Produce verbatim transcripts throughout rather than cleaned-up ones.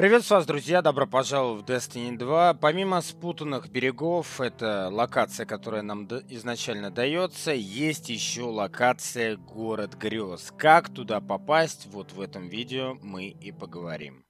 Приветствую вас, друзья! Добро пожаловать в Destiny два. Помимо спутанных берегов, это локация, которая нам изначально дается, есть еще локация Город Грёз. Как туда попасть, вот в этом видео мы и поговорим.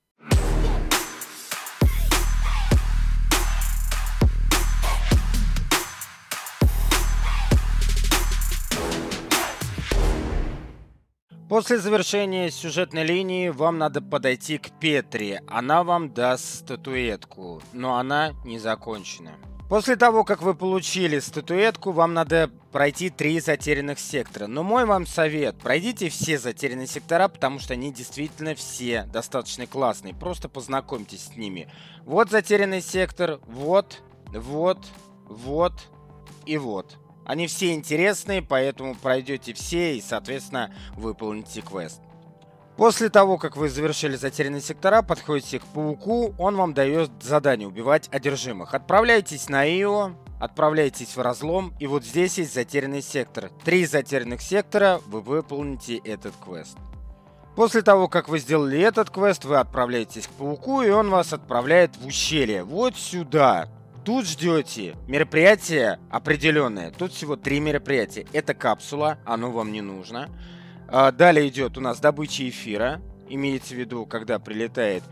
После завершения сюжетной линии вам надо подойти к Петре. Она вам даст статуэтку, но она не закончена. После того, как вы получили статуэтку, вам надо пройти три затерянных сектора. Но мой вам совет, пройдите все затерянные сектора, потому что они действительно все достаточно классные. Просто познакомьтесь с ними. Вот затерянный сектор, вот, вот, вот и вот. Они все интересные, поэтому пройдете все и, соответственно, выполните квест. После того, как вы завершили затерянные сектора, подходите к Пауку, он вам дает задание убивать одержимых. Отправляйтесь на ИО, отправляйтесь в разлом, и вот здесь есть затерянный сектор. Три затерянных сектора, вы выполните этот квест. После того, как вы сделали этот квест, вы отправляетесь к Пауку, и он вас отправляет в ущелье, вот сюда. Тут ждете мероприятия определенные. Тут всего три мероприятия. Это капсула, оно вам не нужно. Далее идет у нас добыча эфира. Имеется в виду, когда прилетает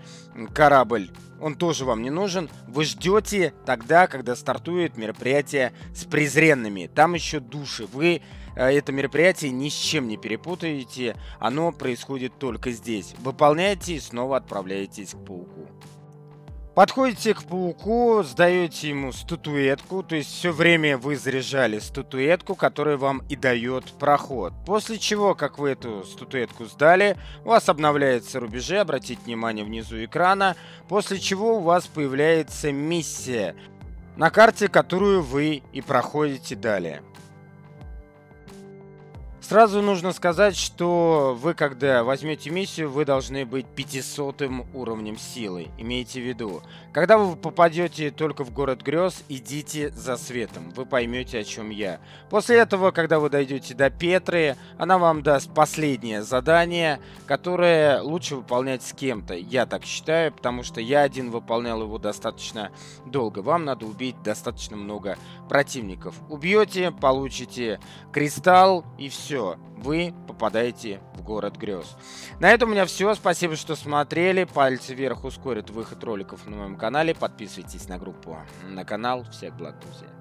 корабль, он тоже вам не нужен. Вы ждете тогда, когда стартует мероприятие с презренными. Там еще души. Вы это мероприятие ни с чем не перепутаете. Оно происходит только здесь. Выполняете и снова отправляетесь к Пауку. Подходите к Пауку, сдаете ему статуэтку, то есть все время вы заряжали статуэтку, которая вам и дает проход. После чего, как вы эту статуэтку сдали, у вас обновляются рубежи, обратите внимание внизу экрана, после чего у вас появляется миссия, на карте которую вы и проходите далее. Сразу нужно сказать, что вы, когда возьмете миссию, вы должны быть пятисотым уровнем силы. Имейте в виду, когда вы попадете только в Город Грёз, идите за светом, вы поймете, о чем я. После этого, когда вы дойдете до Петры, она вам даст последнее задание, которое лучше выполнять с кем-то. Я так считаю, потому что я один выполнял его достаточно долго. Вам надо убить достаточно много противников. Убьете, получите кристалл и все. Вы попадаете в Город Грёз. На этом у меня все. Спасибо, что смотрели. Пальцы вверх ускорят выход роликов на моем канале. Подписывайтесь на группу, на канал. Всех благ, друзья.